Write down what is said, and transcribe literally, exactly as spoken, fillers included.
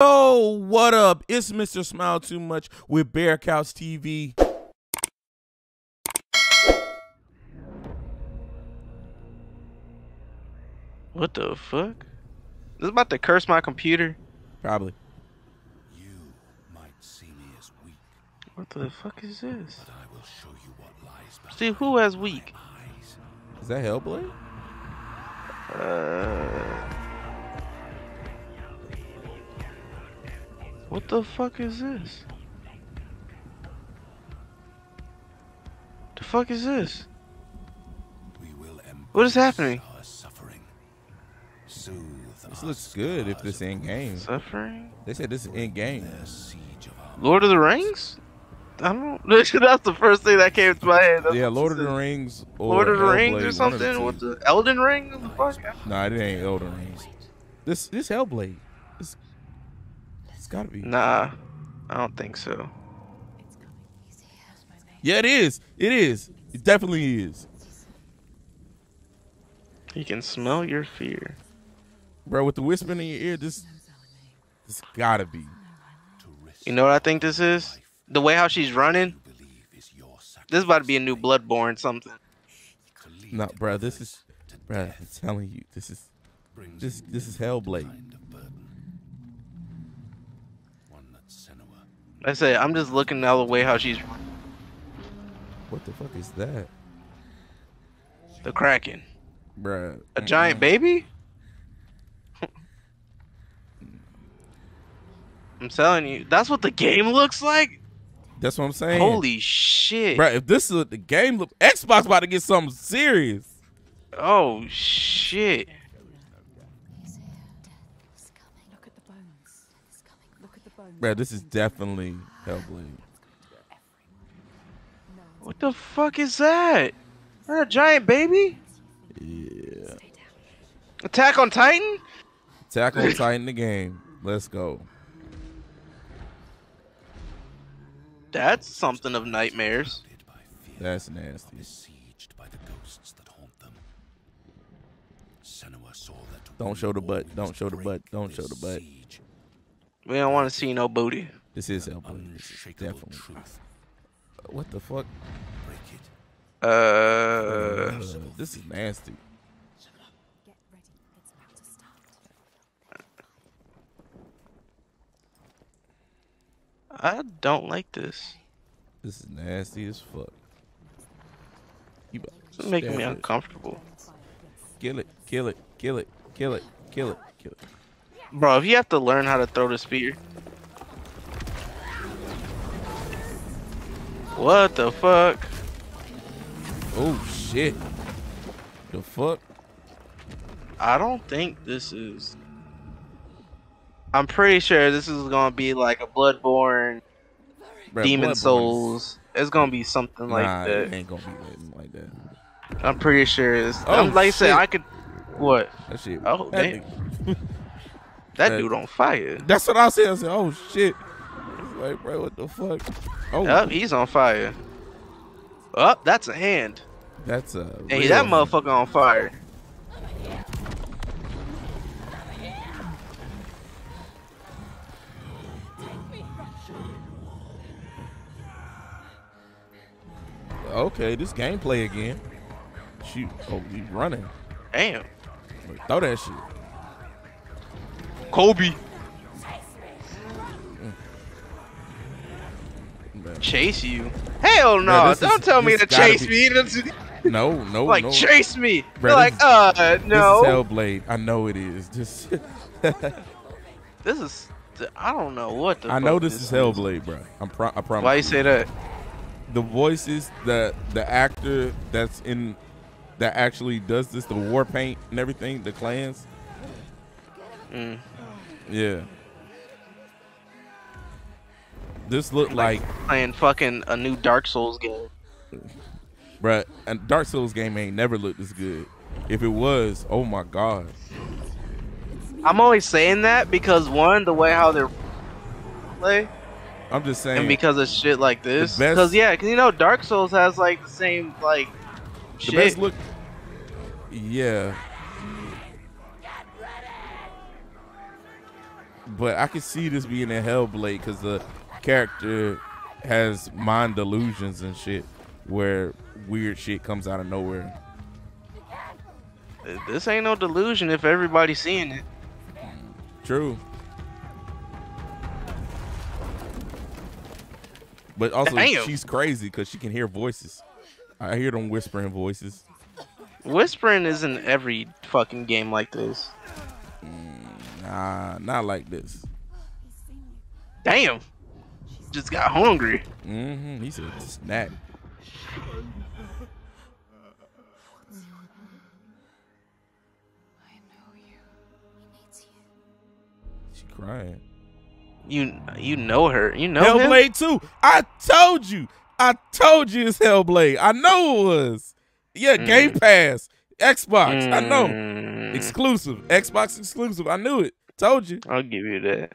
Oh, what up? It's Mister Smile Too Much with Bear Couch T V. What the fuck? This is about to curse my computer. Probably. You might see me as weak. What the fuck is this? But I will show you what lies behind. See who has weak? Is that Hellblade? Uh. What the fuck is this? The fuck is this? We will what is happening? This looks good if this in game. Suffering? They said this is in game. Lord of the Rings? I don't. That's the first thing that came to my head. That's yeah, Lord of the Rings. Or Lord of the Rings or something? What the Elden Ring? What the fuck? Nah, it ain't Elden Ring. This this Hellblade. It's gotta be. Nah, I don't think so. Yeah, it is. It is. It definitely is. You can smell your fear, bro. With the whispering in your ear, this, this gotta be. You know what I think this is? The way how she's running. This is about to be a new Bloodborne something. No, nah, bro. This is, bro. I'm telling you, this is, this, this is Hellblade. I say I'm just looking the other way how she's. What the fuck is that? The Kraken, bruh. A giant baby. I'm telling you, that's what the game looks like. That's what I'm saying. Holy shit, bruh, if this is what the game look, Xbox about to get something serious. Oh shit. Bro, this is definitely Hellblade. What the fuck is that? Is that a giant baby? Yeah. Attack on Titan? Attack on Titan the game. Let's go. That's something of nightmares. That's nasty. Don't show the butt. Don't show the butt. Don't show the butt. We don't want to see no booty. This is Hellblade. Definitely. Truth. What the fuck? Break it. Uh, uh, this is nasty. Get ready. It's about to start. I don't like this. This is nasty as fuck. This is making me it. uncomfortable. Kill it. Kill it. Kill it. Kill it. Kill it. Kill it. Bro, if you have to learn how to throw the spear. What the fuck? Oh shit. The fuck? I don't think this is. I'm pretty sure this is gonna be like a Bloodborne, Bro, Demon Bloodborne. Souls. It's gonna be something nah, like that. It ain't gonna be like that. I'm pretty sure it's. Oh, I'm, like I said, I could. What? That shit. Oh, damn. That dude on fire. That's what I said. I said, "Oh shit!" Like, bro, what the fuck? Oh, yep, he's on fire. Up, oh, that's a hand. That's a. Hey, that hand. Motherfucker on fire. Okay, this gameplay again. Shoot! Oh, he's running. Damn. Throw that shit. Kobe. Chase you? Hell no! Man, don't is, tell me to chase be... me. No, no, like no. Chase me. Bro, like is, uh, no. This is Hellblade. I know it is. Just. This is. I don't know what the. I fuck know this, this is Hellblade, is. bro. I'm pro I promise. Why you say that? The voices, the the actor that's in, that actually does this, the war paint and everything, the clans. Mm. Yeah. This looked like, like playing fucking a new Dark Souls game. Bruh, a Dark Souls game ain't never looked this good. If it was, oh my god. I'm always saying that because one, the way how they're play. I'm just saying. And because of shit like this. Because yeah, because you know Dark Souls has like the same like shit. The best look. Yeah. but I could see this being a Hellblade because the character has mind delusions and shit where weird shit comes out of nowhere. This ain't no delusion if everybody's seeing it. True. But also, damn, she's crazy because she can hear voices. I hear them whispering voices. Whispering is in every fucking game like this. Mm, nah, not like this. Damn. Just got hungry. Mm-hmm. He said snack. She crying. You you know her. You know Hellblade him? two. I told you. I told you it's Hellblade. I know it was. Yeah, mm. Game Pass. Xbox. Mm. I know. Exclusive. Xbox exclusive. I knew it. Told you. I'll give you that.